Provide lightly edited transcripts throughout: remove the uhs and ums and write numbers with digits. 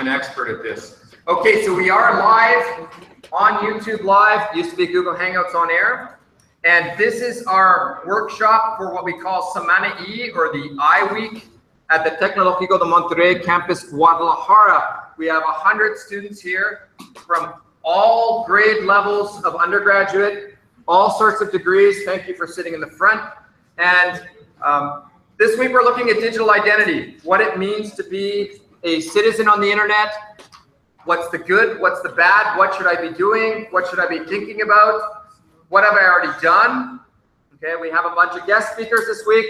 I'm an expert at this. Okay, so we are live on YouTube Live. Used to be Google Hangouts on Air. And this is our workshop for what we call Semana E, or the I Week, at the Tecnologico de Monterrey campus, Guadalajara. We have 100 students here from all grade levels of undergraduate, all sorts of degrees. Thank you for sitting in the front. And this week we're looking at digital identity, what it means to be a citizen on the internet, what's the good, what's the bad, what should I be doing, what should I be thinking about, what have I already done. Okay, we have a bunch of guest speakers this week,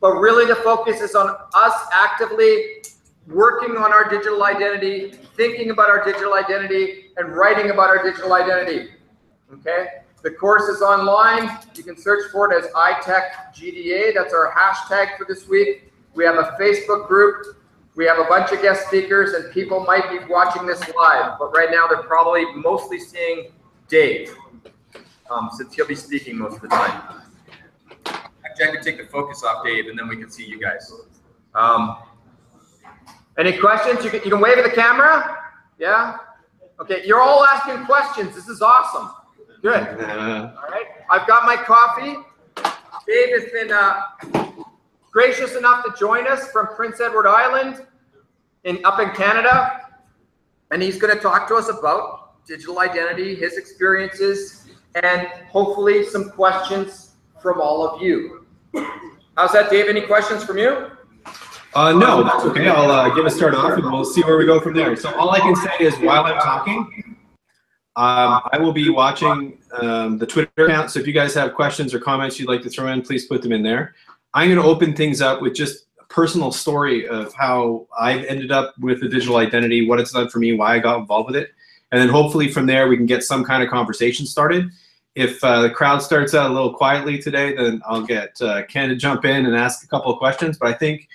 but really the focus is on us actively working on our digital identity, thinking about our digital identity, and writing about our digital identity. Okay, the course is online. You can search for it as iTecGDA. That's our hashtag for this week. We have a Facebook group. We have a bunch of guest speakers, and people might be watching this live, but right now they're probably mostly seeing Dave, since he'll be speaking most of the time. Actually, I can take the focus off Dave, and then we can see you guys. Any questions? You can wave at the camera? Yeah? Okay, you're all asking questions. This is awesome. Good. All right. I've got my coffee. Dave has been gracious enough to join us from Prince Edward Island up in Canada. And he's going to talk to us about digital identity, his experiences, and hopefully some questions from all of you. How's that, Dave? Any questions from you? No, that's okay. I'll give a start off, and we'll see where we go from there. So all I can say is while I'm talking, I will be watching the Twitter account. So if you guys have questions or comments you'd like to throw in, please put them in there. I'm going to open things up with just a personal story of how I've ended up with a digital identity, what it's done for me, why I got involved with it. And then hopefully from there we can get some kind of conversation started. If the crowd starts out a little quietly today, then I'll get Ken to jump in and ask a couple of questions. But I think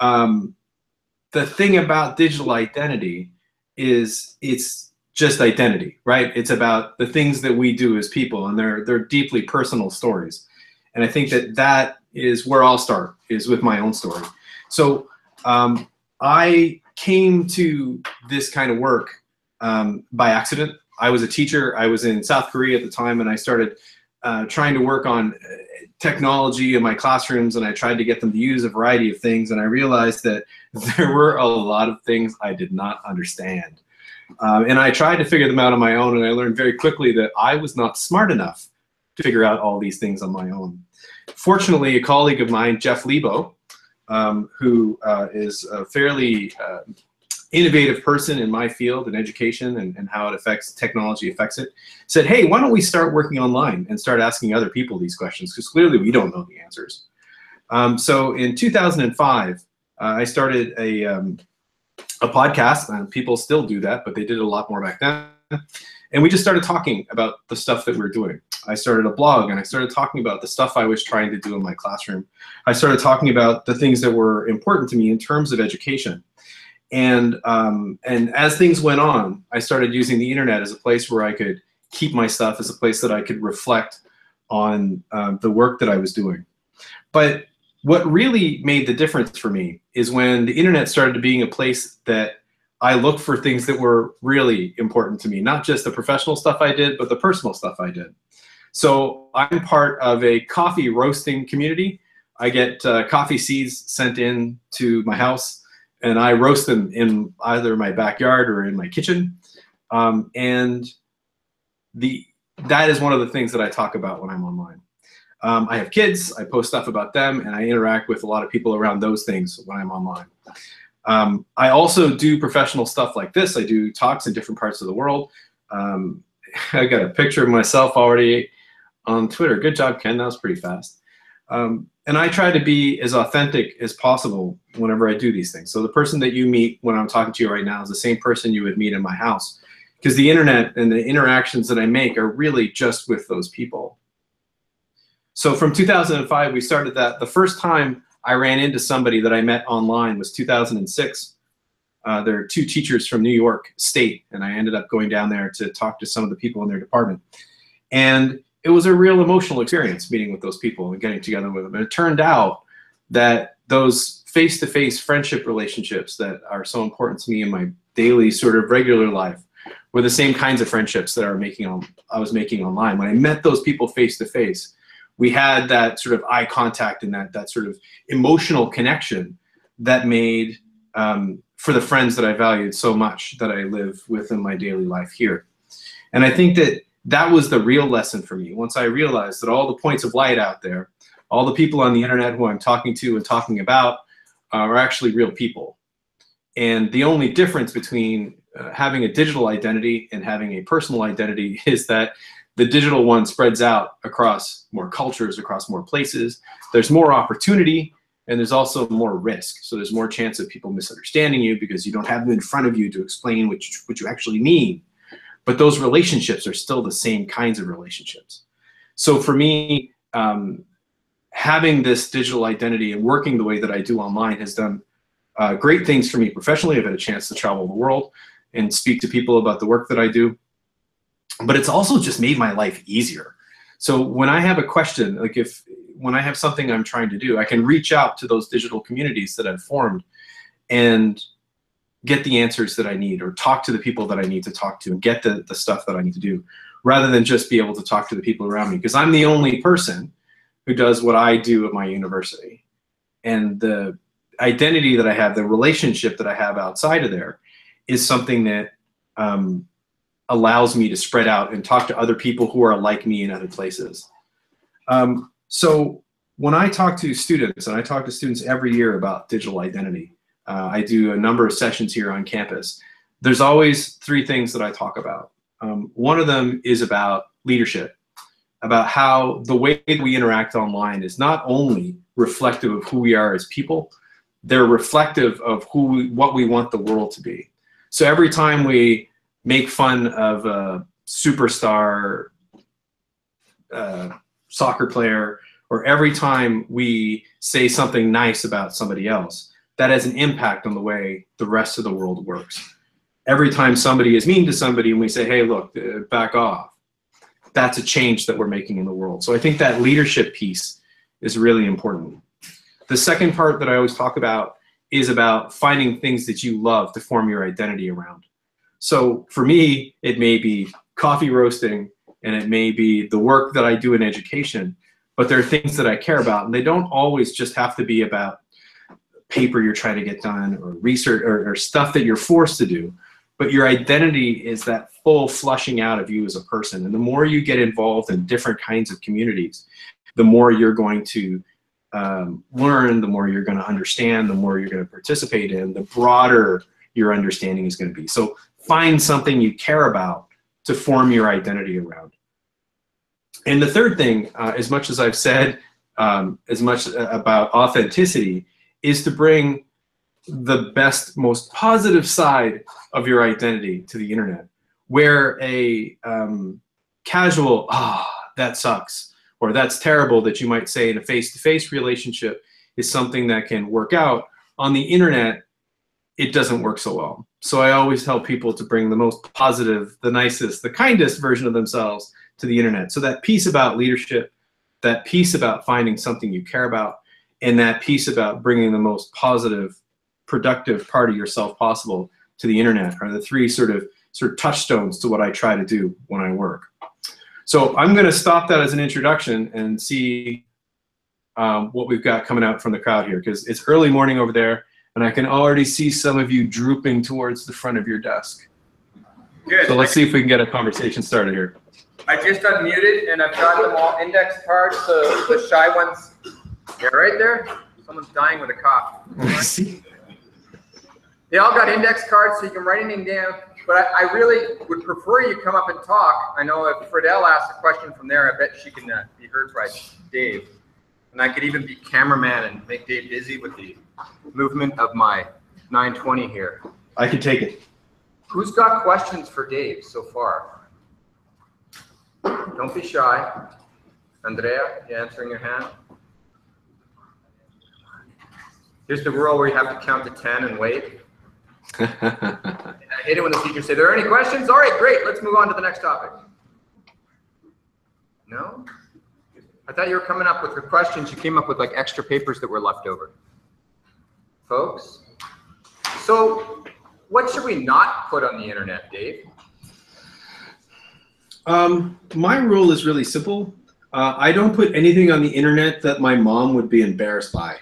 the thing about digital identity is it's just identity, right? It's about the things that we do as people, and they're deeply personal stories. And I think that that is where I'll start, is with my own story. So I came to this kind of work by accident. I was a teacher. I was in South Korea at the time, and I started trying to work on technology in my classrooms, and I tried to get them to use a variety of things, and I realized that there were a lot of things I did not understand. And I tried to figure them out on my own, and I learned very quickly that I was not smart enough to figure out all these things on my own. Fortunately, a colleague of mine, Jeff Lebo, who is a fairly innovative person in my field in education and how it affects technology affects it, said, hey, why don't we start working online and start asking other people these questions, because clearly we don't know the answers. So in 2005, I started a podcast, and people still do that, but they did it a lot more back then. And we just started talking about the stuff that we were doing. I started a blog, and I started talking about the stuff I was trying to do in my classroom. I started talking about the things that were important to me in terms of education. And as things went on, I started using the internet as a place where I could keep my stuff, as a place that I could reflect on the work that I was doing. But what really made the difference for me is when the internet started being a place that I looked for things that were really important to me, not just the professional stuff I did, but the personal stuff I did. So I'm part of a coffee roasting community. I get coffee seeds sent in to my house, and I roast them in either my backyard or in my kitchen. And that is one of the things that I talk about when I'm online. I have kids, I post stuff about them, and I interact with a lot of people around those things when I'm online. I also do professional stuff like this. I do talks in different parts of the world. I got a picture of myself already on Twitter. Good job, Ken, that was pretty fast. And I try to be as authentic as possible whenever I do these things. So the person that you meet when I'm talking to you right now is the same person you would meet in my house, because the internet and the interactions that I make are really just with those people. So from 2005, we started that. The first time I ran into somebody that I met online was 2006. There are two teachers from New York State, and I ended up going down there to talk to some of the people in their department. And it was a real emotional experience meeting with those people and getting together with them. And it turned out that those face-to-face friendship relationships that are so important to me in my daily sort of regular life were the same kinds of friendships that I was making online. When I met those people face-to-face, we had that sort of eye contact and that sort of emotional connection that made for the friends that I valued so much that I live with in my daily life here. And I think that was the real lesson for me. Once I realized that all the points of light out there, all the people on the internet who I'm talking to and talking about are actually real people. And the only difference between having a digital identity and having a personal identity is that the digital one spreads out across more cultures, across more places. There's more opportunity, and there's also more risk. So there's more chance of people misunderstanding you because you don't have them in front of you to explain what you actually mean. But those relationships are still the same kinds of relationships. So for me, having this digital identity and working the way that I do online has done great things for me professionally. I've had a chance to travel the world and speak to people about the work that I do. But it's also just made my life easier. So when I have a question, like when I have something I'm trying to do, I can reach out to those digital communities that I've formed and get the answers that I need, or talk to the people that I need to talk to and get the stuff that I need to do, rather than just be able to talk to the people around me, because I'm the only person who does what I do at my university. And the identity that I have, the relationship that I have outside of there, is something that allows me to spread out and talk to other people who are like me in other places. So when I talk to students, and I talk to students every year about digital identity, I do a number of sessions here on campus, there's always three things that I talk about. One of them is about leadership, about how the way that we interact online is not only reflective of who we are as people, they're reflective of what we want the world to be. So every time we make fun of a superstar soccer player, or every time we say something nice about somebody else, that has an impact on the way the rest of the world works. Every time somebody is mean to somebody and we say, hey, look, back off, that's a change that we're making in the world. So I think that leadership piece is really important. The second part that I always talk about is about finding things that you love to form your identity around. So for me, it may be coffee roasting, and it may be the work that I do in education, but there are things that I care about, and they don't always just have to be about paper you're trying to get done, or research, or stuff that you're forced to do, but your identity is that full flushing out of you as a person. And the more you get involved in different kinds of communities, the more you're going to learn, the more you're going to understand, the more you're going to participate in, the broader your understanding is going to be. So find something you care about to form your identity around. And the third thing, as much as I've said, as much about authenticity, is to bring the best, most positive side of your identity to the internet, where a casual, that sucks, or that's terrible, that you might say in a face-to-face relationship is something that can work out. On the internet, it doesn't work so well. So I always tell people to bring the most positive, the nicest, the kindest version of themselves to the internet. So that piece about leadership, that piece about finding something you care about, and that piece about bringing the most positive, productive part of yourself possible to the internet are the three sort of touchstones to what I try to do when I work. So I'm going to stop that as an introduction and see what we've got coming out from the crowd here, because it's early morning over there, and I can already see some of you drooping towards the front of your desk. Good. So let's see if we can get a conversation started here. I just unmuted, and I've got them all index cards, so the shy ones. Yeah, right there. Someone's dying with a cough. They all got index cards, so you can write anything down. But I really would prefer you come up and talk. I know if Friedel asks a question from there, I bet she can be heard by Dave. And I could even be cameraman and make Dave busy with the movement of my 920 here. I can take it. Who's got questions for Dave so far? Don't be shy. Andrea, you answering your hand? Here's the rule where you have to count to 10 and wait. And I hate it when the teachers say, there are any questions? All right, great. Let's move on to the next topic. No? I thought you were coming up with your questions. You came up with like extra papers that were left over. folks. So what should we not put on the internet, Dave? My rule is really simple. I don't put anything on the internet that my mom would be embarrassed by.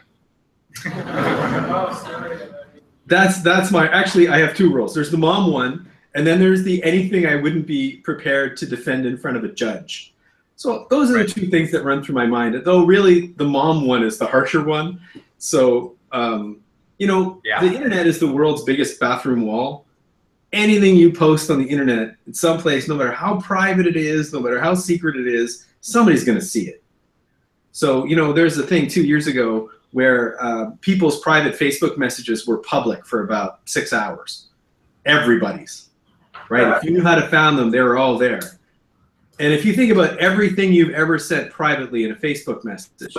That's my, actually I have two rules. There's the mom one, and then there's the anything I wouldn't be prepared to defend in front of a judge. So those are the two things that run through my mind, though really the mom one is the harsher one. So, you know, the internet is the world's biggest bathroom wall. Anything you post on the internet in some place, no matter how private it is, no matter how secret it is, somebody's going to see it. So, you know, there's a thing 2 years ago where people's private Facebook messages were public for about 6 hours. Everybody's, right? If you knew how to find them, they were all there. And if you think about everything you've ever sent privately in a Facebook message,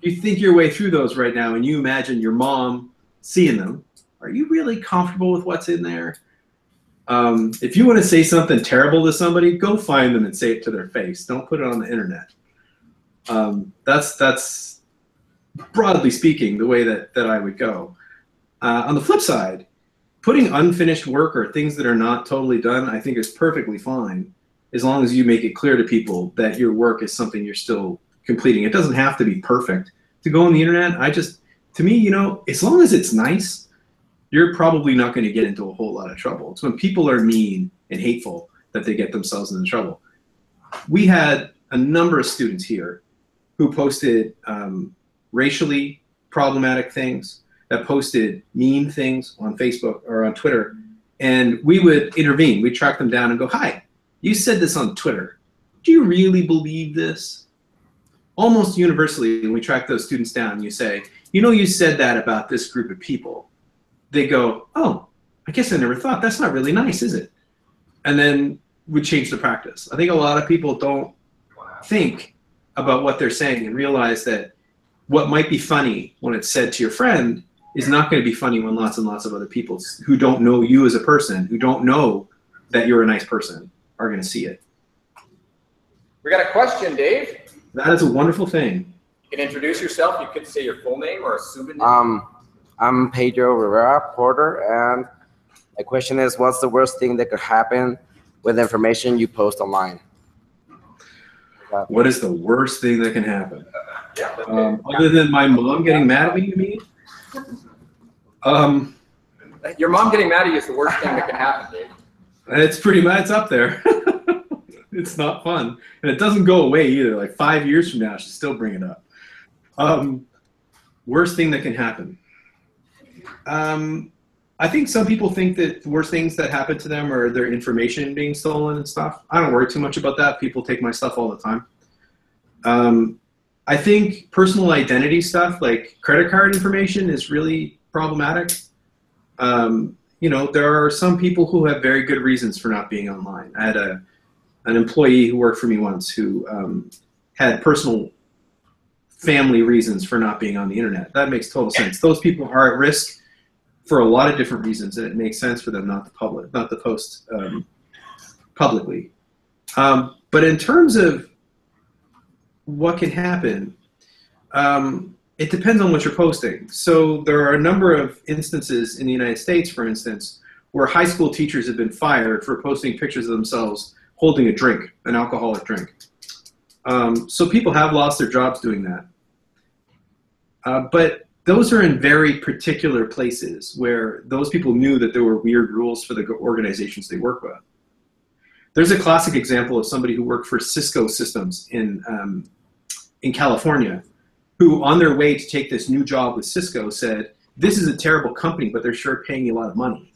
you think your way through those right now and you imagine your mom seeing them. Are you really comfortable with what's in there? If you want to say something terrible to somebody, go find them and say it to their face. Don't put it on the internet. That's broadly speaking, the way that, I would go. On the flip side, putting unfinished work or things that are not totally done, I think is perfectly fine, as long as you make it clear to people that your work is something you're still completing. It doesn't have to be perfect to go on the internet. I just, to me, you know, as long as it's nice, you're probably not going to get into a whole lot of trouble. It's when people are mean and hateful that they get themselves into trouble. We had a number of students here who posted racially problematic things, that posted mean things on Facebook or on Twitter, and we would intervene. We'd track them down and go, hi, you said this on Twitter. Do you really believe this? Almost universally, when we track those students down and you say, you know, you said that about this group of people. They go, oh, I guess I never thought. That's not really nice, is it? And then we change the practice. I think a lot of people don't think about what they're saying and realize that what might be funny when it's said to your friend is not going to be funny when lots and lots of other people who don't know you as a person, who don't know that you're a nice person, are going to see it. We got a question, Dave. That is a wonderful thing. You can introduce yourself. You could say your full name or a pseudonym. I'm Pedro Rivera Porter, and the question is, what's the worst thing that could happen with information you post online? What is the worst thing that can happen? Other than my mom getting mad at me, you mean? Your mom getting mad at you is the worst thing that can happen, Dave. It's pretty much up there. It's not fun. And it doesn't go away either. Like 5 years from now, she'll still bring it up. Worst thing that can happen. I think some people think that the worst things that happen to them are their information being stolen and stuff. I don't worry too much about that. People take my stuff all the time. I think personal identity stuff, like credit card information, is really problematic. You know, there are some people who have very good reasons for not being online. I had an employee who worked for me once who had personal family reasons for not being on the internet. That makes total sense. Those people are at risk for a lot of different reasons, and it makes sense for them not to post publicly. But in terms of what can happen, it depends on what you're posting. So there are a number of instances in the United States, for instance, where high school teachers have been fired for posting pictures of themselves holding a drink, an alcoholic drink. So people have lost their jobs doing that. But those are in very particular places where those people knew that there were weird rules for the organizations they work with. There's a classic example of somebody who worked for Cisco Systems in California, who on their way to take this new job with Cisco said, this is a terrible company, but they're sure paying you a lot of money.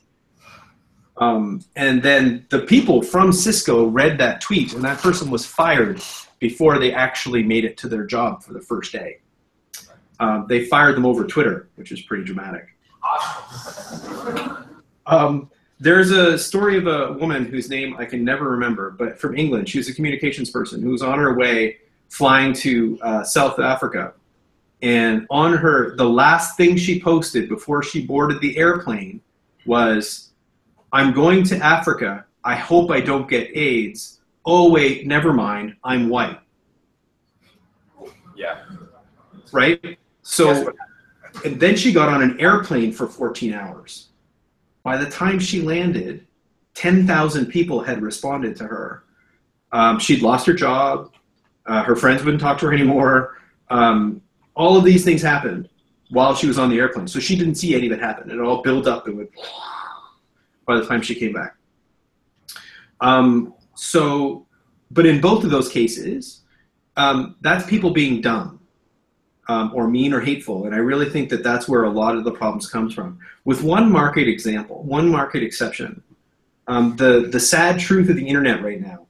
And then the people from Cisco read that tweet, and that person was fired before they actually made it to their job for the first day. They fired them over Twitter, which is pretty dramatic. There's a story of a woman whose name I can never remember, but from England. She was a communications person who was on her way flying to South Africa. And on her, the last thing she posted before she boarded the airplane was, I'm going to Africa. I hope I don't get AIDS. Oh, wait, never mind. I'm white. Yeah. Right? So And then she got on an airplane for 14 hours. By the time she landed, 10,000 people had responded to her. She'd lost her job. Her friends wouldn't talk to her anymore. All of these things happened while she was on the airplane. So she didn't see any of it happen. It all built up and went by the time she came back. But in both of those cases, that's people being dumb or mean or hateful. And I really think that that's where a lot of the problems comes from. With one market example, one market exception, the sad truth of the internet right now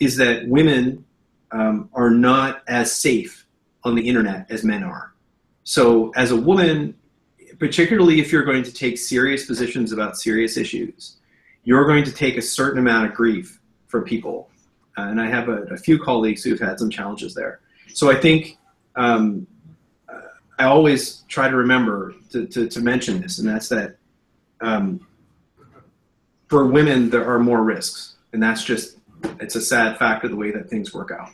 is that women are not as safe on the internet as men are. So as a woman, particularly if you're going to take serious positions about serious issues, you're going to take a certain amount of grief from people. And I have a few colleagues who've had some challenges there. So I think I always try to remember to mention this, and that's that for women, there are more risks. And that's just, it's a sad fact of the way that things work out.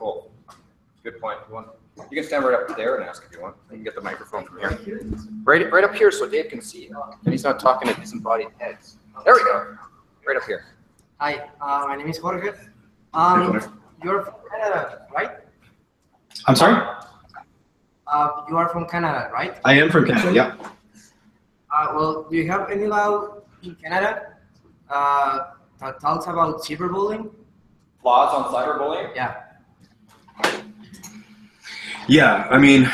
Cool. Good point. You can stand right up there and ask if you want. You can get the microphone from here. Right up here so Dave can see. And he's not talking at disembodied heads. There we go. Right up here. Hi, my name is Jorge. You're from Canada, right? I'm sorry? You are from Canada, right? I am from Canada, yeah. Well, do you have any law in Canada that talks about cyberbullying? Laws on cyberbullying? Yeah. Yeah, I mean,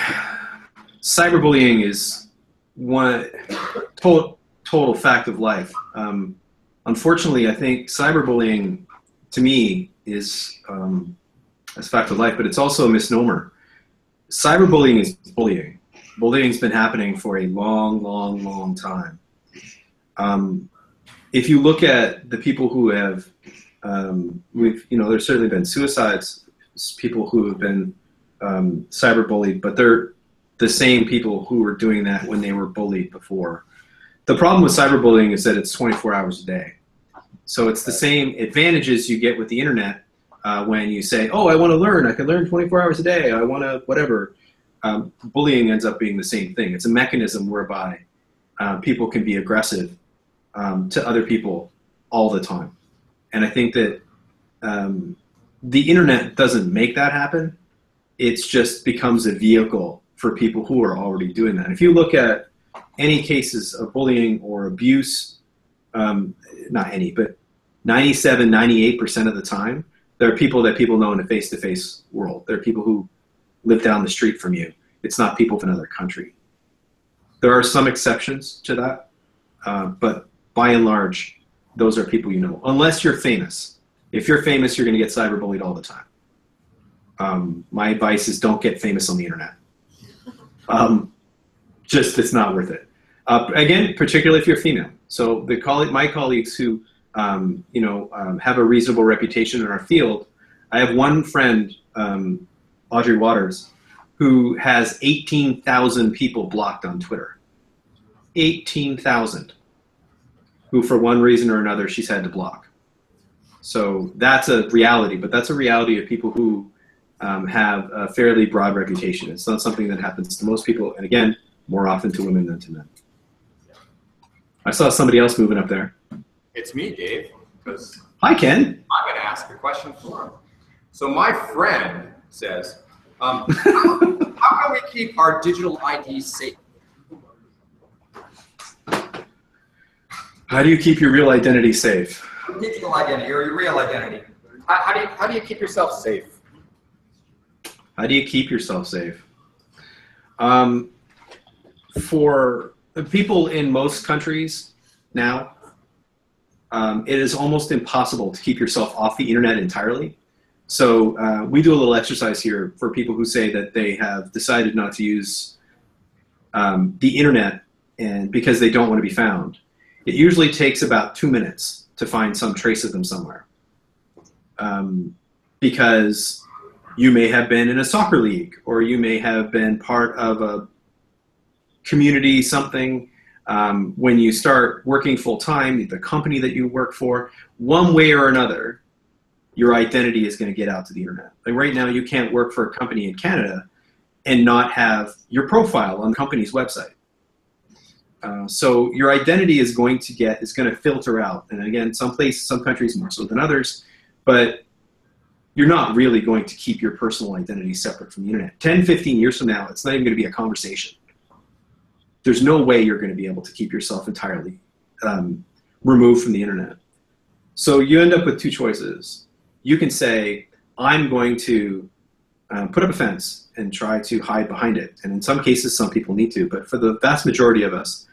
cyberbullying is one total fact of life. Unfortunately, I think cyberbullying, to me, is a fact of life, but it's also a misnomer. Cyberbullying is bullying. Bullying's been happening for a long, long, long time. If you look at the people who have, there's certainly been suicides, people who have been cyberbullied, but they're the same people who were doing that when they were bullied before. The problem with cyberbullying is that it's 24 hours a day. So it's the same advantages you get with the internet when you say, oh, I want to learn. I can learn 24 hours a day. I want to whatever. Bullying ends up being the same thing. It's a mechanism whereby people can be aggressive to other people all the time. And I think that the internet doesn't make that happen. It just becomes a vehicle for people who are already doing that. If you look at any cases of bullying or abuse, not any, but 97, 98% of the time, there are people that people know in a face-to-face world. There are people who live down the street from you. It's not people from another country. There are some exceptions to that, but by and large, those are people you know, unless you're famous. If you're famous, you're going to get cyberbullied all the time. My advice is don't get famous on the internet. Just it's not worth it. Again, particularly if you're female. So my colleagues who have a reasonable reputation in our field, I have one friend, Audrey Waters, who has 18,000 people blocked on Twitter. 18,000, who for one reason or another she's had to block. So that's a reality, but that's a reality of people who have a fairly broad reputation. It's not something that happens to most people, and again, more often to women than to men. I saw somebody else moving up there. It's me, Dave. Hi, Ken. I'm going to ask a question for him. So my friend says, how can we keep our digital ID safe? How do you keep your real identity safe? Digital identity or your real identity. How do you keep yourself safe? How do you keep yourself safe? For people in most countries now, it is almost impossible to keep yourself off the internet entirely. So we do a little exercise here for people who say that they have decided not to use the internet and because they don't want to be found. It usually takes about 2 minutes to find some trace of them somewhere because you may have been in a soccer league or you may have been part of a community something. When you start working full-time, the company that you work for, one way or another, your identity is going to get out to the internet. Like right now, you can't work for a company in Canada and not have your profile on the company's website. So your identity is going to filter out. And again, some countries more so than others, but you're not really going to keep your personal identity separate from the internet. 10, 15 years from now, it's not even going to be a conversation. There's no way you're going to be able to keep yourself entirely removed from the internet. So you end up with two choices. You can say, I'm going to put up a fence and try to hide behind it. And in some cases, some people need to, but for the vast majority of us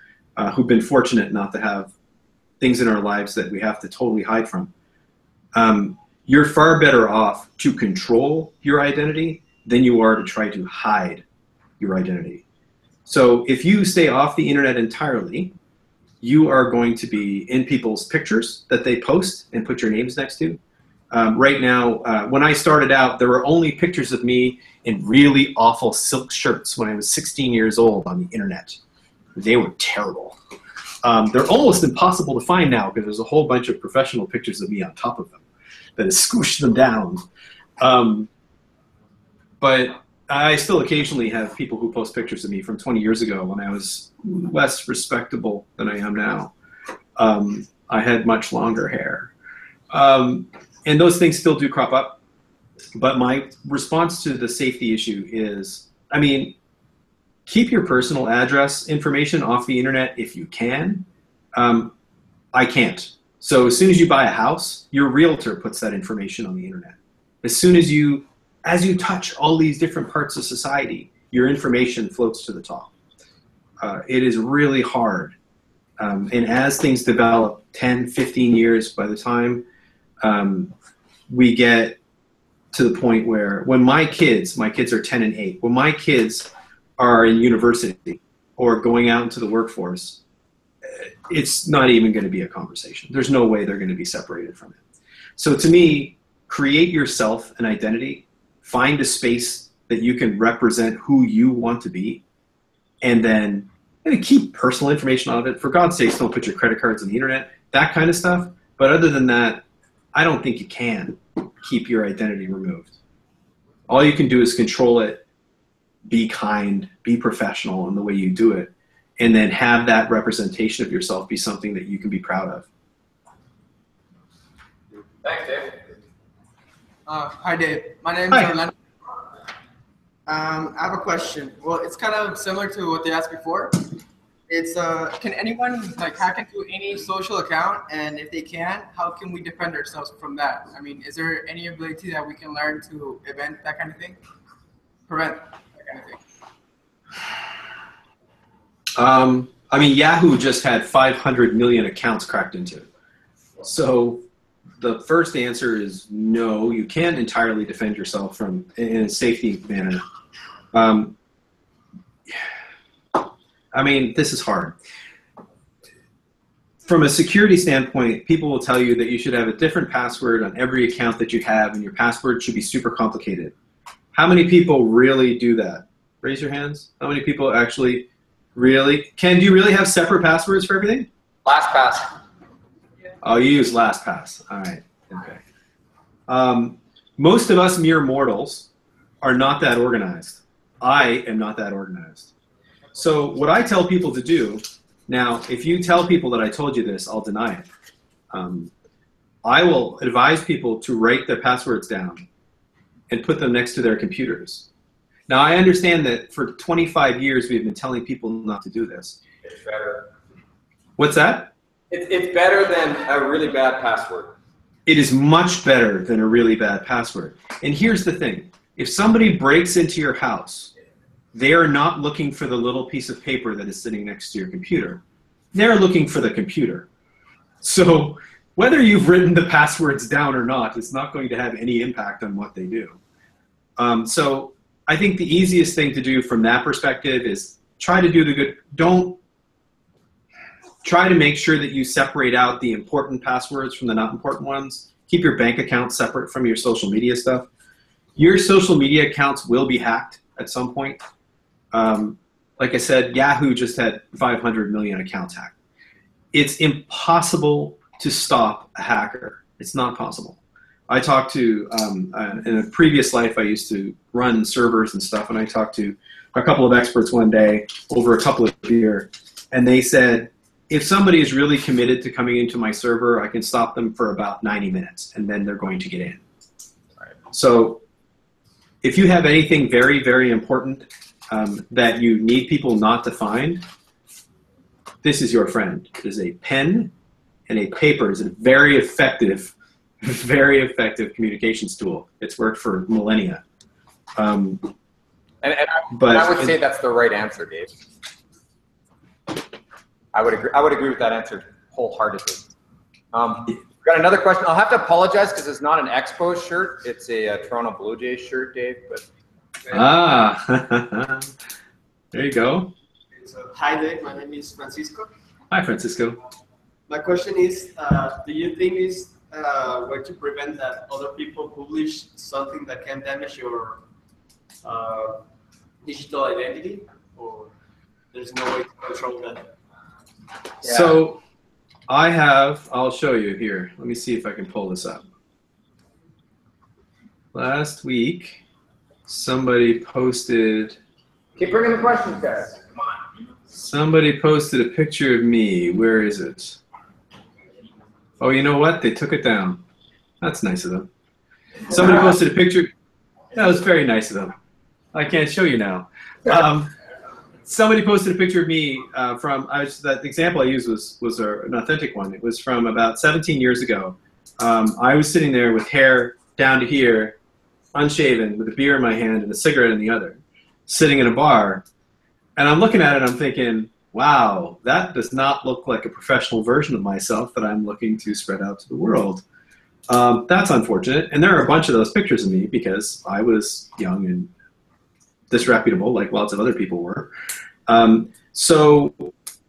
who've been fortunate not to have things in our lives that we have to totally hide from, you're far better off to control your identity than you are to try to hide your identity. So if you stay off the internet entirely, you are going to be in people's pictures that they post and put your names next to. Right now, when I started out, there were only pictures of me in really awful silk shirts when I was 16 years old on the internet. They were terrible. They're almost impossible to find now because there's a whole bunch of professional pictures of me on top of them that has scooshed them down. But I still occasionally have people who post pictures of me from 20 years ago when I was less respectable than I am now. I had much longer hair. And those things still do crop up. But my response to the safety issue is, I mean, keep your personal address information off the internet if you can. I can't. So as soon as you buy a house, your realtor puts that information on the internet. As soon as you touch all these different parts of society, your information floats to the top. It is really hard. And as things develop 10, 15 years, by the time we get to the point where when my kids are 10 and 8, when my kids are in university or going out into the workforce, it's not even going to be a conversation. There's no way they're going to be separated from it. So to me, create yourself an identity, find a space that you can represent who you want to be, and then keep personal information out of it. For God's sakes, don't put your credit cards on the internet, that kind of stuff. But other than that, I don't think you can keep your identity removed. All you can do is control it, be kind, be professional in the way you do it, and then have that representation of yourself be something that you can be proud of. Thanks, Dave. Hi, Dave. My name is Alan. I have a question. Well, it's kind of similar to what they asked before. It's, can anyone hack into any social account? And if they can, how can we defend ourselves from that? I mean, is there any ability that we can learn to prevent that kind of thing? I mean, Yahoo just had 500 million accounts cracked into. So the first answer is no, you can't entirely defend yourself from in a safety manner. I mean, this is hard. From a security standpoint, people will tell you that you should have a different password on every account that you have, and your password should be super complicated. How many people really do that? Raise your hands. How many people actually really? Ken, do you really have separate passwords for everything? LastPass. Yeah. Oh, you use LastPass. All right. Okay. Most of us mere mortals are not that organized. I am not that organized. So what I tell people to do, now, if you tell people that I told you this, I'll deny it. I will advise people to write their passwords down and put them next to their computers. Now, I understand that for 25 years, we've been telling people not to do this. It's better. What's that? It's better than a really bad password. It is much better than a really bad password. And here's the thing. If somebody breaks into your house, they are not looking for the little piece of paper that is sitting next to your computer. They're looking for the computer. So whether you've written the passwords down or not, it's not going to have any impact on what they do. So I think the easiest thing to do from that perspective is try to do the good. Don't try to make sure that you separate out the important passwords from the not important ones. Keep your bank account separate from your social media stuff. Your social media accounts will be hacked at some point. Like I said, Yahoo just had 500 million accounts hacked. It's impossible to stop a hacker. It's not possible. I talked to, in a previous life, I used to run servers and stuff, and I talked to a couple of experts one day over a couple of beer, and they said, if somebody is really committed to coming into my server, I can stop them for about 90 minutes, and then they're going to get in. Right. So if you have anything very, very important that you need people not to find, this is your friend. It is a pen and a paper. It's a very effective communications tool. It's worked for millennia. But I would say that's the right answer, Dave. I would agree with that answer wholeheartedly. We've got another question. I'll have to apologize because it's not an Expos shirt. It's a Toronto Blue Jays shirt, Dave. But ah, there you go. So, hi, Dave. My name is Francisco. Hi, Francisco. My question is, do you think is way to prevent that other people publish something that can damage your digital identity, or there's no way to control that? Yeah. So I have, I'll show you here. Let me see if I can pull this up. Last week, somebody posted. Keep bringing the questions, guys. Come on. Somebody posted a picture of me. Where is it? Oh, you know what? They took it down. That's nice of them. Somebody posted a picture. That was very nice of them. I can't show you now. Somebody posted a picture of me from, that example I used was an authentic one. It was from about 17 years ago. I was sitting there with hair down to here, unshaven, with a beer in my hand and a cigarette in the other, sitting in a bar. And I'm looking at it and I'm thinking, wow, that does not look like a professional version of myself that I'm looking to spread out to the world. That's unfortunate. And there are a bunch of those pictures of me because I was young and disreputable, like lots of other people were. So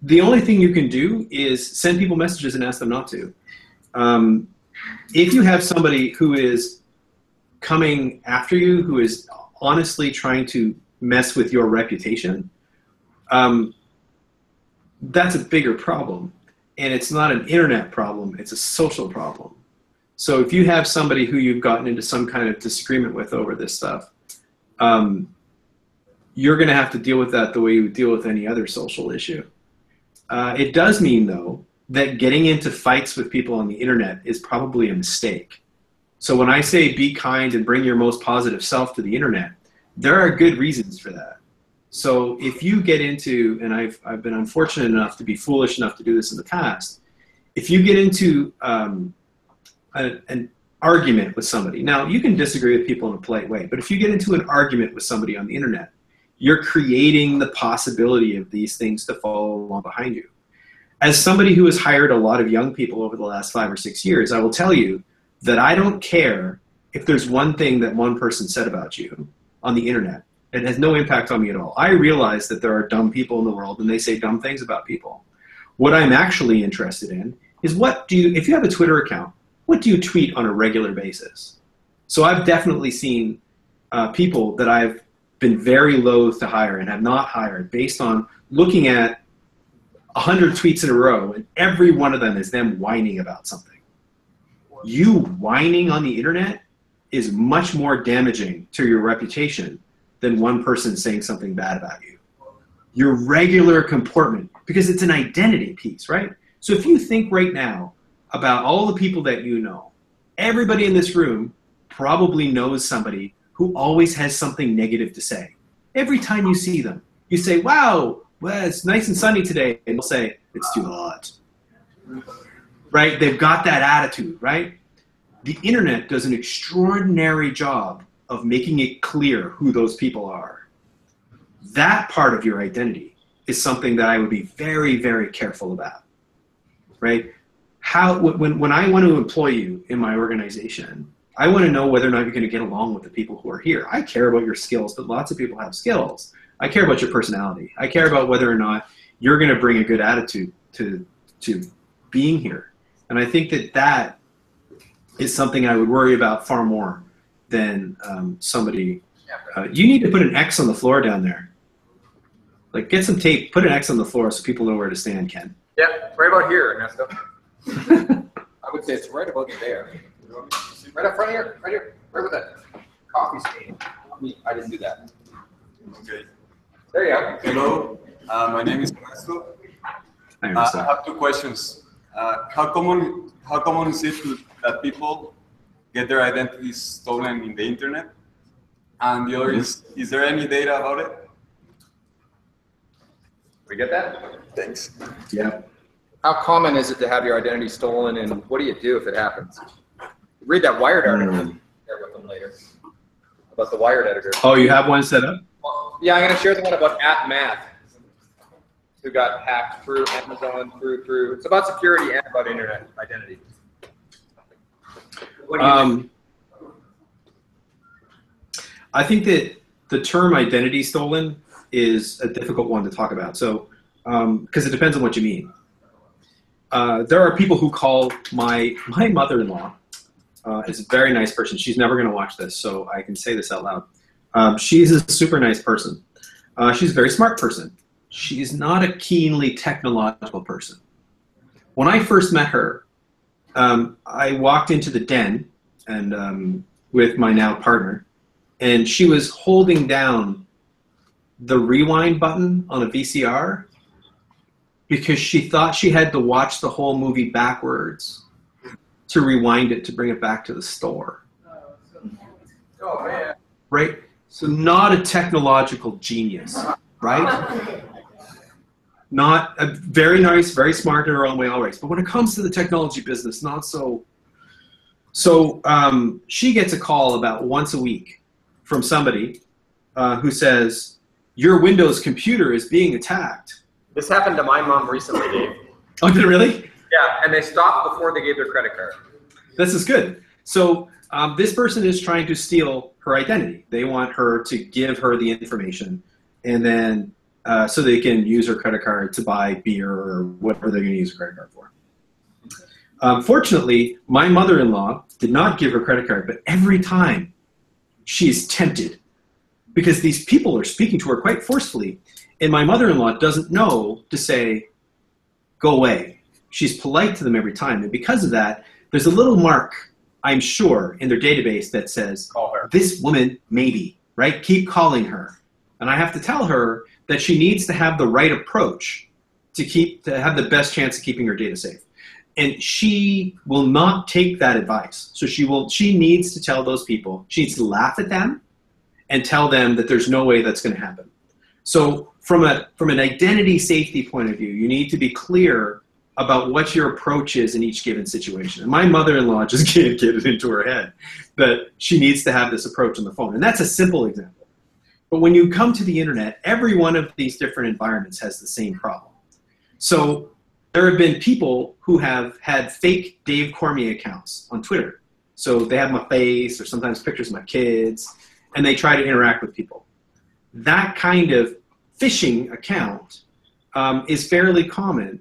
the only thing you can do is send people messages and ask them not to. If you have somebody who is coming after you, who is honestly trying to mess with your reputation, that's a bigger problem. And it's not an internet problem, it's a social problem. So if you have somebody who you've gotten into some kind of disagreement with over this stuff, you're going to have to deal with that the way you would deal with any other social issue. It does mean, though, that getting into fights with people on the internet is probably a mistake. So when I say be kind and bring your most positive self to the internet, there are good reasons for that. So if you get into, and I've been unfortunate enough to be foolish enough to do this in the past, if you get into an argument with somebody, now you can disagree with people in a polite way, but if you get into an argument with somebody on the internet, you're creating the possibility of these things to follow along behind you. As somebody who has hired a lot of young people over the last 5 or 6 years, I will tell you that I don't care if there's one thing that one person said about you on the internet. It has no impact on me at all. I realize that there are dumb people in the world and they say dumb things about people. What I'm actually interested in is what do you, if you have a Twitter account, what do you tweet on a regular basis? So I've definitely seen people that I've been very loath to hire and have not hired based on looking at 100 tweets in a row, and every one of them is them whining about something. You whining on the internet is much more damaging to your reputation than one person saying something bad about you. Your regular comportment, because it's an identity piece, right? So if you think right now about all the people that you know, everybody in this room probably knows somebody who always has something negative to say. Every time you see them, you say, wow, well, it's nice and sunny today. And they'll say, it's too hot, right? They've got that attitude, right? The internet does an extraordinary job of making it clear who those people are. That part of your identity is something that I would be very, very careful about, right? How, when I want to employ you in my organization, I want to know whether or not you're going to get along with the people who are here. I care about your skills, but lots of people have skills. I care about your personality. I care about whether or not you're going to bring a good attitude to being here. And I think that that is something I would worry about far more than somebody. You need to put an X on the floor down there. Like, get some tape, put an X on the floor so people know where to stand, Ken. Yeah, right about here, Ernesto. I would say it's right about there. Right up front here, right here, right with that coffee stain. I didn't do that. Okay. There you go. Hello, my name is Ernesto. I have two questions. How common is it that people get their identities stolen in the internet? And the other is there any data about it? We get that? Thanks. Yeah. How common is it to have your identity stolen, and what do you do if it happens? Read that Wired article there with them later about the Wired editor. Oh, you have one set up? Well, yeah, I'm going to share the one about @math, who got hacked through Amazon, through. It's about security and about internet identity. What do you think? I think that the term identity stolen is a difficult one to talk about. So, because it depends on what you mean. There are people who call my mother-in-law, is a very nice person. She's never going to watch this, so I can say this out loud. She's a super nice person. She's a very smart person. She's not a keenly technological person. When I first met her, I walked into the den and with my now partner, and she was holding down the rewind button on a VCR because she thought she had to watch the whole movie backwards to rewind it to bring it back to the store. Oh, man. Right? So not a technological genius, right? Not a very nice, very smart in her own way always. But when it comes to the technology business, not so. So she gets a call about once a week from somebody who says, your Windows computer is being attacked. This happened to my mom recently, Dave. Oh, did it really? Yeah, and they stopped before they gave their credit card. This is good. So this person is trying to steal her identity. They want her to give her the information, and then so they can use her credit card to buy beer or whatever they're going to use her credit card for. Fortunately, my mother-in-law did not give her credit card, but every time she's tempted because these people are speaking to her quite forcefully, and my mother-in-law doesn't know to say, go away. She's polite to them every time, and because of that, there's a little mark, I'm sure, in their database that says, call her. This woman, maybe, right? Keep calling her. And I have to tell her that she needs to have the right approach to have the best chance of keeping her data safe. And she will not take that advice. So she needs to tell those people, she needs to laugh at them and tell them that there's no way that's going to happen. So from an identity safety point of view, you need to be clear about what your approach is in each given situation. And my mother-in-law just can't get it into her head that she needs to have this approach on the phone. And that's a simple example. But when you come to the internet, every one of these different environments has the same problem. So there have been people who have had fake Dave Cormier accounts on Twitter. So they have my face or sometimes pictures of my kids, and they try to interact with people. That kind of phishing account is fairly common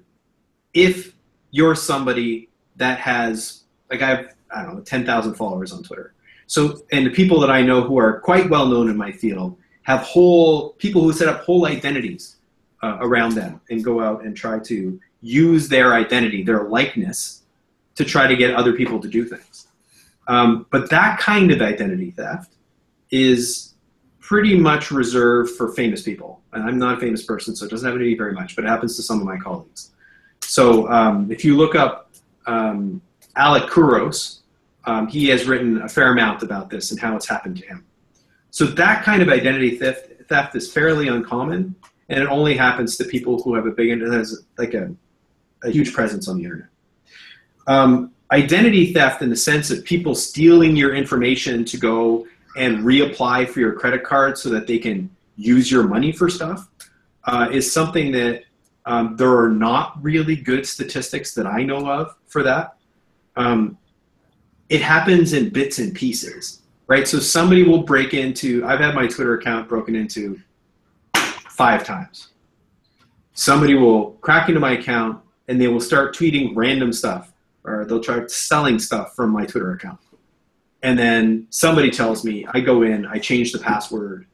if you're somebody that has, like I don't know, 10,000 followers on Twitter. So, and the people that I know who are quite well known in my field have people who set up whole identities around them and go out and try to use their identity, their likeness, to try to get other people to do things. But that kind of identity theft is pretty much reserved for famous people. And I'm not a famous person, so it doesn't happen to me very much, but it happens to some of my colleagues. So if you look up Alec Kuros, he has written a fair amount about this and how it's happened to him. So that kind of identity theft is fairly uncommon, and it only happens to people who have a big internet, like a huge presence on the internet. Identity theft in the sense of people stealing your information to go and reapply for your credit card so that they can use your money for stuff is something that there are not really good statistics that I know of for that. It happens in bits and pieces, right? So somebody will break into, I've had my Twitter account broken into 5 times. Somebody will crack into my account and they will start tweeting random stuff, or they'll try selling stuff from my Twitter account. And then somebody tells me, I go in, I change the password,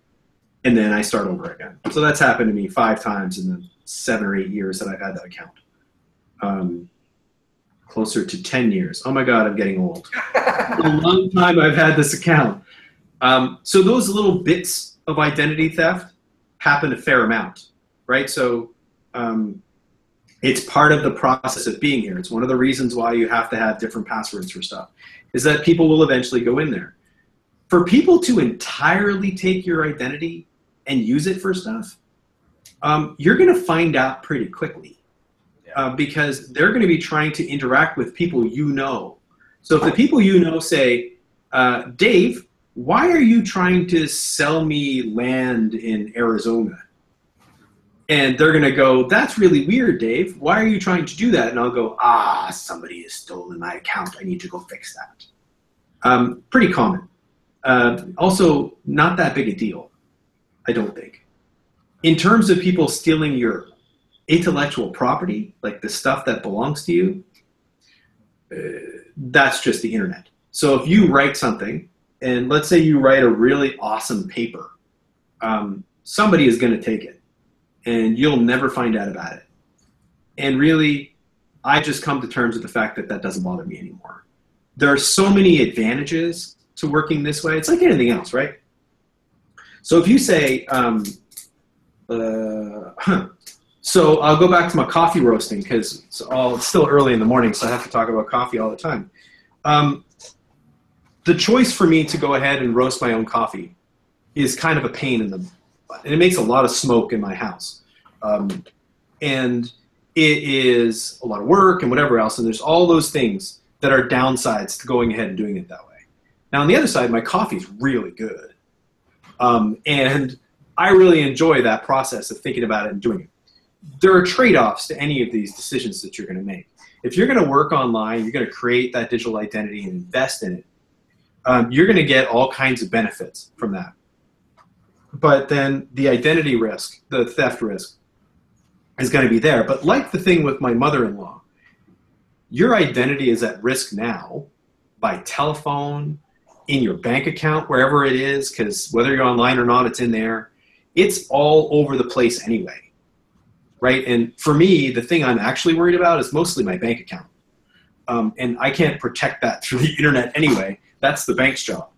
and then I start over again. So that's happened to me 5 times in the 7 or 8 years that I've had that account. closer to 10 years. Oh my God, I'm getting old. It's a long time I've had this account. So those little bits of identity theft happen a fair amount, right? So it's part of the process of being here. It's one of the reasons why you have to have different passwords for stuff, is that people will eventually go in there. For people to entirely take your identity and use it for stuff, you're going to find out pretty quickly because they're going to be trying to interact with people you know. So if the people you know say, Dave, why are you trying to sell me land in Arizona? And they're going to go, that's really weird, Dave. Why are you trying to do that? And I'll go, ah, somebody has stolen my account. I need to go fix that. Pretty common. Also, not that big a deal, I don't think. In terms of people stealing your intellectual property, like the stuff that belongs to you, that's just the internet. So if you write something, and let's say you write a really awesome paper, somebody is going to take it, and you'll never find out about it. And really, I just come to terms with the fact that that doesn't bother me anymore. There are so many advantages to working this way. It's like anything else, right? So if you say, so I'll go back to my coffee roasting because it's still early in the morning, so I have to talk about coffee all the time. The choice for me to go ahead and roast my own coffee is kind of a pain in the butt, and it makes a lot of smoke in my house. And it is a lot of work and whatever else, and there's all those things that are downsides to going ahead and doing it that way. Now, on the other side, my coffee is really good. And I really enjoy that process of thinking about it and doing it. There are trade-offs to any of these decisions that you're going to make. If you're going to work online, you're going to create that digital identity and invest in it, you're going to get all kinds of benefits from that. But then the identity risk, the theft risk, is going to be there. But like the thing with my mother-in-law, your identity is at risk now by telephone, in your bank account, wherever it is, because whether you're online or not, it's in there. It's all over the place anyway, right? And for me, the thing I'm actually worried about is mostly my bank account. And I can't protect that through the internet anyway. That's the bank's job.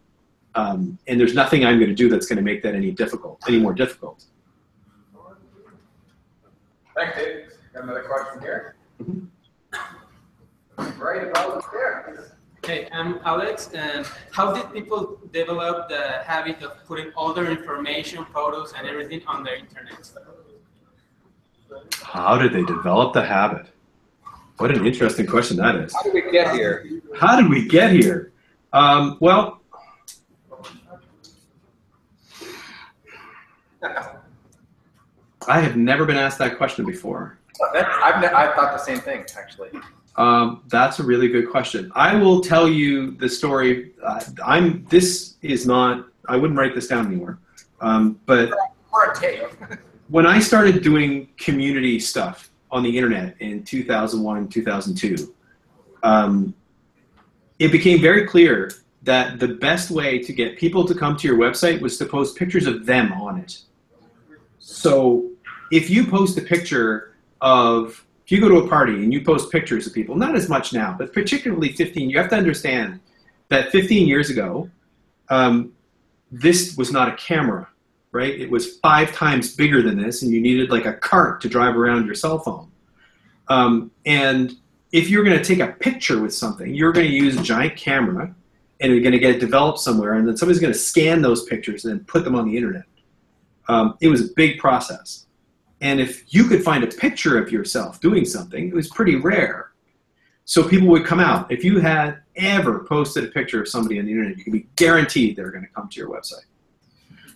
And there's nothing I'm going to do that's going to make that any more difficult. Thanks, Dave. Got another question here. Mm-hmm. Right about there. Okay, I'm Alex, and how did people develop the habit of putting all their information, photos, and everything on their internet? How did they develop the habit? What an interesting question that is. How did we get here? How did we get here? Well, I have never been asked that question before. I thought the same thing, actually. That's a really good question. I will tell you the story. I wouldn't write this down anywhere. But when I started doing community stuff on the internet in 2001, 2002, it became very clear that the best way to get people to come to your website was to post pictures of them on it. So if you post a picture of, if you go to a party and you post pictures of people, not as much now, but particularly 15, you have to understand that 15 years ago, this was not a camera, right? It was 5 times bigger than this, and you needed like a cart to drive around your cell phone. And if you're going to take a picture with something, you're going to use a giant camera, and you're going to get it developed somewhere, and then somebody's going to scan those pictures and put them on the internet. It was a big process. And if you could find a picture of yourself doing something, it was pretty rare. So people would come out. If you had ever posted a picture of somebody on the internet, you could be guaranteed they were going to come to your website.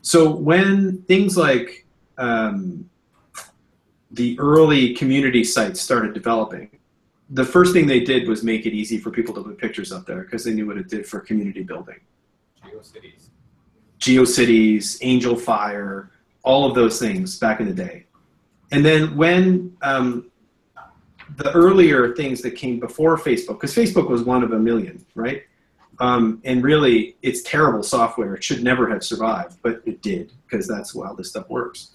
So when things like the early community sites started developing, the first thing they did was make it easy for people to put pictures up there because they knew what it did for community building. GeoCities. GeoCities, Angel Fire, all of those things back in the day. And then when the earlier things that came before Facebook, because Facebook was one of a million, right? And really, it's terrible software. It should never have survived, but it did, because that's how this stuff works.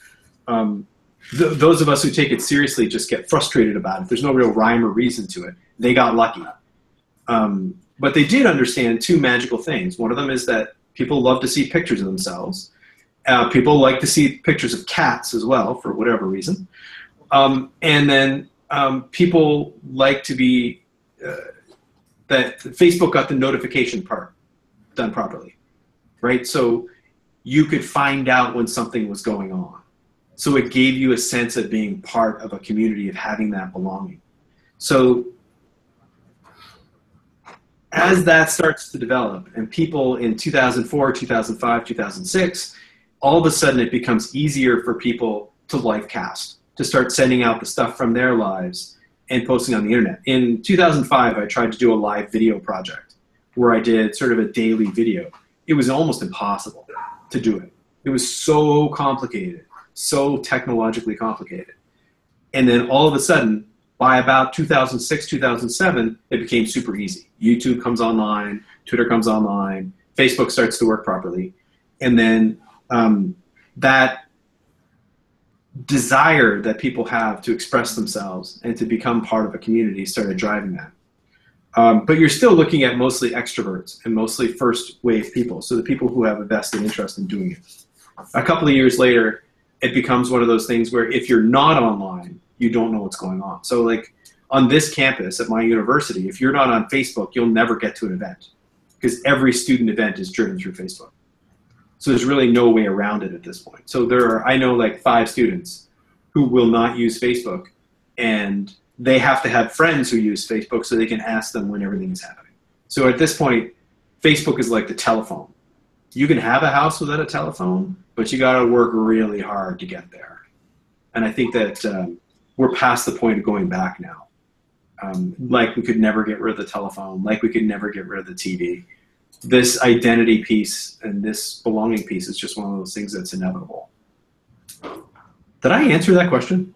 Those of us who take it seriously just get frustrated about it. There's no real rhyme or reason to it. They got lucky. But they did understand two magical things. One of them is that people love to see pictures of themselves. People like to see pictures of cats as well, for whatever reason. And then people like to be, that Facebook got the notification part done properly, right? So you could find out when something was going on. So it gave you a sense of being part of a community, of having that belonging. So as that starts to develop, and people in 2004, 2005, 2006, all of a sudden it becomes easier for people to live cast, to start sending out the stuff from their lives and posting on the internet. In 2005, I tried to do a live video project where I did sort of a daily video. It was almost impossible to do it. It was so complicated, so technologically complicated. And then all of a sudden, by about 2006, 2007, it became super easy. YouTube comes online, Twitter comes online, Facebook starts to work properly. And then that desire that people have to express themselves and to become part of a community started driving that. But you're still looking at mostly extroverts and mostly first wave people, so the people who have a vested interest in doing it. A couple of years later, it becomes one of those things where if you're not online, you don't know what's going on. So like on this campus at my university, if you're not on Facebook, you'll never get to an event because every student event is driven through Facebook. So there's really no way around it at this point. So there are, I know like 5 students who will not use Facebook, and they have to have friends who use Facebook so they can ask them when everything is happening. So at this point, Facebook is like the telephone. You can have a house without a telephone, but you gotta work really hard to get there. And I think that we're past the point of going back now. Like we could never get rid of the telephone, like we could never get rid of the TV. This identity piece and this belonging piece is just one of those things that's inevitable. Did I answer that question?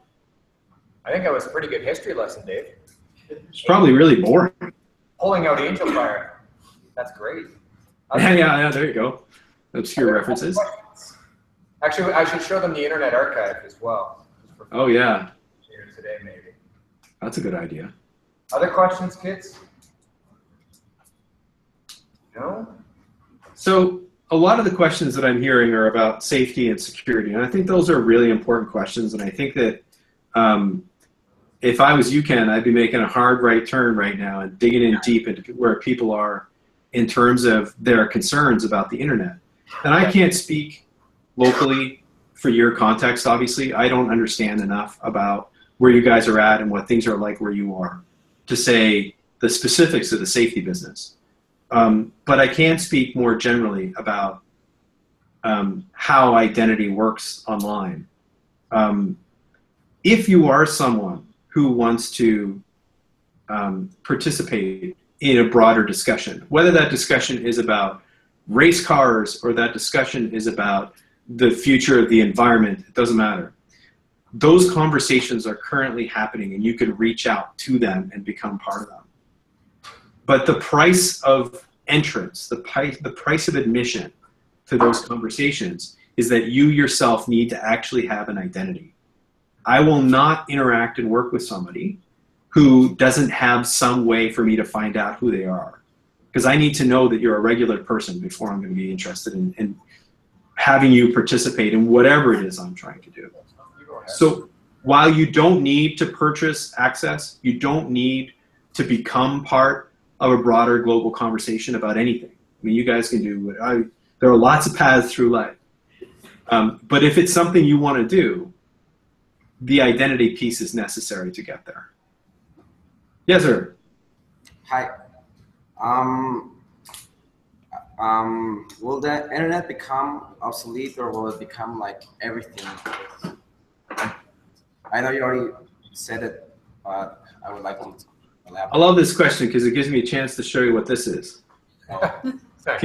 I think that was a pretty good history lesson, Dave. It's probably really boring. Pulling out Angel Fire. That's great. Yeah, there you go. Obscure references. Actually, I should show them the Internet Archive as well. Oh, yeah. Today, maybe. That's a good idea. Other questions, kids? No? So a lot of the questions that I'm hearing are about safety and security, and I think those are really important questions, and I think that if I was you, Ken, I'd be making a hard right turn right now and digging in deep into where people are in terms of their concerns about the internet. And I can't speak locally for your context, obviously. I don't understand enough about where you guys are at and what things are like where you are to say the specifics of the safety business. But I can speak more generally about how identity works online. If you are someone who wants to participate in a broader discussion, whether that discussion is about race cars or that discussion is about the future of the environment, it doesn't matter. Those conversations are currently happening, and you can reach out to them and become part of them. But the price of entrance, the price of admission to those conversations is that you yourself need to actually have an identity. I will not interact and work with somebody who doesn't have some way for me to find out who they are, because I need to know that you're a regular person before I'm going to be interested in having you participate in whatever it is I'm trying to do. So while you don't need to purchase access, you don't need to become part of a broader global conversation about anything. I mean, you guys can do what there are lots of paths through life. But if it's something you want to do, the identity piece is necessary to get there. Yes, sir. Hi. Will the internet become obsolete, or will it become like everything? I know you already said it, but I would like to. I love this question because it gives me a chance to show you what this is. Can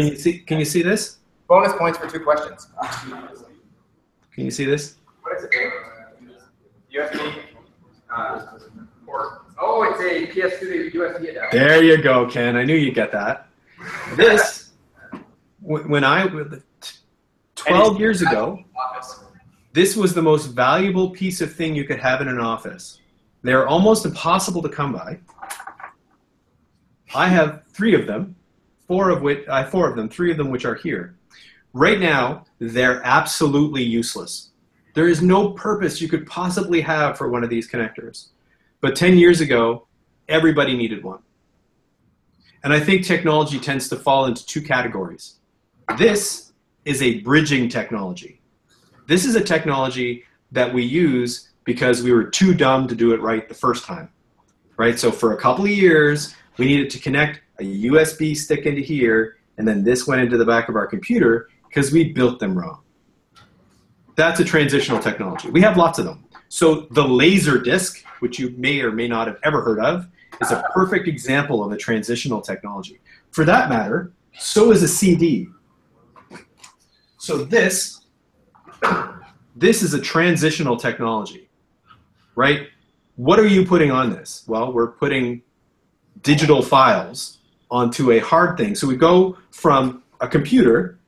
you see? Can you see this? Bonus points for 2 questions. Can you see this? What is it? USB. Oh, it's a PS2 to USB adapter. There you go, Ken. I knew you'd get that. This, when I 12 years ago, This was the most valuable piece of thing you could have in an office. They're almost impossible to come by. I have three of them, three of them which are here. Right now, they're absolutely useless. There is no purpose you could possibly have for one of these connectors. But 10 years ago, everybody needed one. And I think technology tends to fall into two categories. This is a bridging technology. This is a technology that we use because we were too dumb to do it right the first time, right? So for a couple of years, we needed to connect a USB stick into here, and then this went into the back of our computer because we built them wrong. That's a transitional technology. We have lots of them. So the laser disc, which you may or may not have ever heard of, is a perfect example of a transitional technology. For that matter, so is a CD. So this is a transitional technology, right? What are you putting on this? Well, we're putting digital files onto a hard thing. So we go from a computer,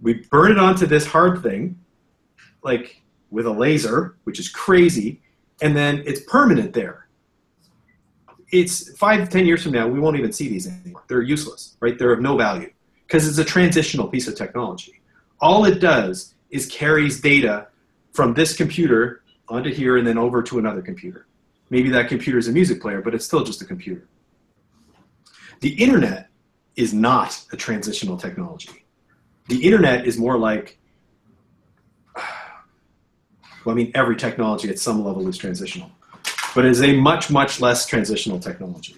we burn it onto this hard thing, like with a laser, which is crazy, and then it's permanent there. It's 5 to 10 years from now, we won't even see these anymore. They're useless, right? They're of no value because it's a transitional piece of technology. All it does is carries data from this computer onto here and then over to another computer. Maybe that computer is a music player, but it's still just a computer. The internet is not a transitional technology. The internet is more like, well, I mean, every technology at some level is transitional, but it is a much, much less transitional technology.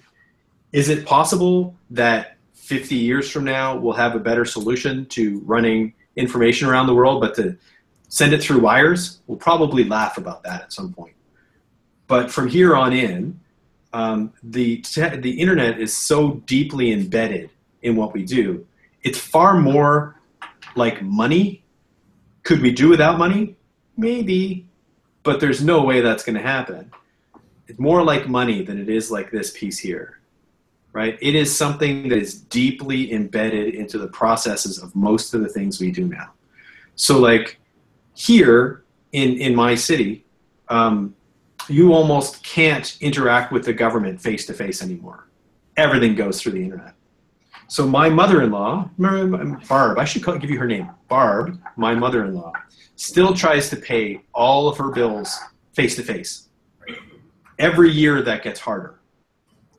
Is it possible that 50 years from now, we'll have a better solution to running information around the world, but to send it through wires? We'll probably laugh about that at some point. But from here on in, the internet is so deeply embedded in what we do. It's far more like money. Could we do without money? Maybe, but there's no way that's going to happen. It's more like money than it is like this piece here, right? It is something that is deeply embedded into the processes of most of the things we do now. So like here in my city, you almost can't interact with the government face-to-face anymore. Everything goes through the internet. So my mother-in-law, Barb, I should give you her name, Barb, my mother-in-law, still tries to pay all of her bills face-to-face. Every year that gets harder.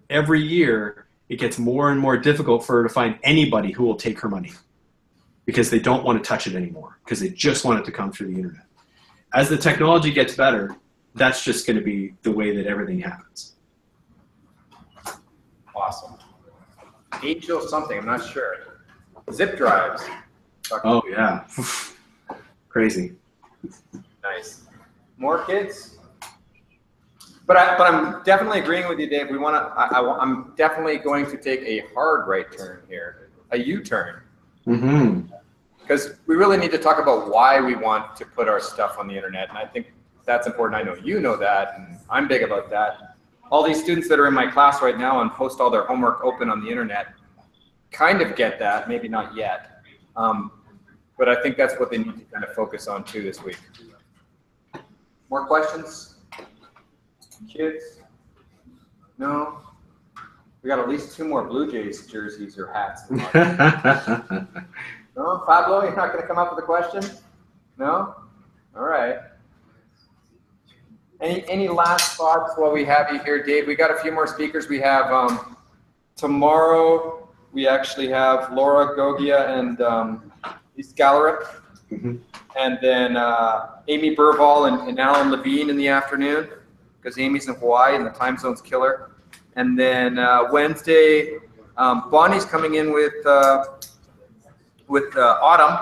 Every year it gets more and more difficult for her to find anybody who will take her money because they don't want to touch it anymore because they just want it to come through the internet. As the technology gets better, that's just going to be the way that everything happens. Awesome. Angel something, I'm not sure. Zip drives. Oh, yeah. Crazy. Nice. More kids? But I'm definitely agreeing with you, Dave. We want to, I'm definitely going to take a hard right turn here, a U-turn. Mm-hmm. Because we really need to talk about why we want to put our stuff on the internet. And I think that's important. I know you know that, and I'm big about that. All these students that are in my class right now and post all their homework open on the internet kind of get that, maybe not yet. But I think that's what they need to kind of focus on too this week. More questions? Kids? No? We got at least 2 more Blue Jays jerseys or hats. No? Pablo, you're not going to come up with a question? No? All right. Any last thoughts while we have you here, Dave? We got a few more speakers. We have tomorrow, we actually have Laura Gogia and Iskalerik, mm-hmm. and then Amy Burval and Alan Levine in the afternoon, because Amy's in Hawaii and the time zone's killer. And then Wednesday, Bonnie's coming in with Autumn,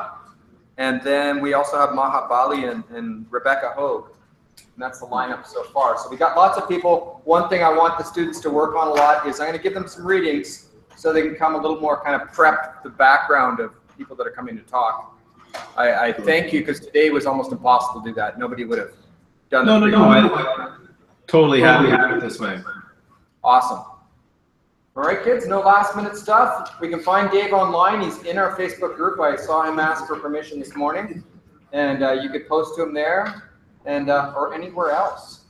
and then we also have Maha Bali and Rebecca Hogue. And that's the lineup so far. So we got lots of people. One thing I want the students to work on a lot is I'm going to give them some readings so they can come a little more kind of prepped the background of people that are coming to talk. I thank you because today was almost impossible to do that. Nobody would have done that. No. I'm totally happy to have it this way. Awesome. All right, kids, no last minute stuff. We can find Dave online. He's in our Facebook group. I saw him ask for permission this morning. and you could post to them there and or anywhere else.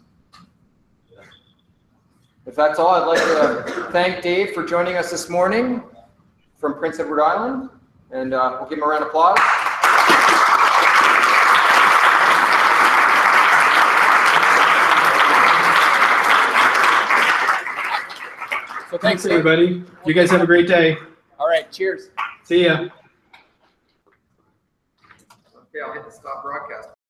If that's all, I'd like to thank Dave for joining us this morning from Prince Edward Island, and we'll give him a round of applause. So thanks everybody. You guys have a great day. All right, cheers. See ya. Okay, I'll hit the stop broadcast.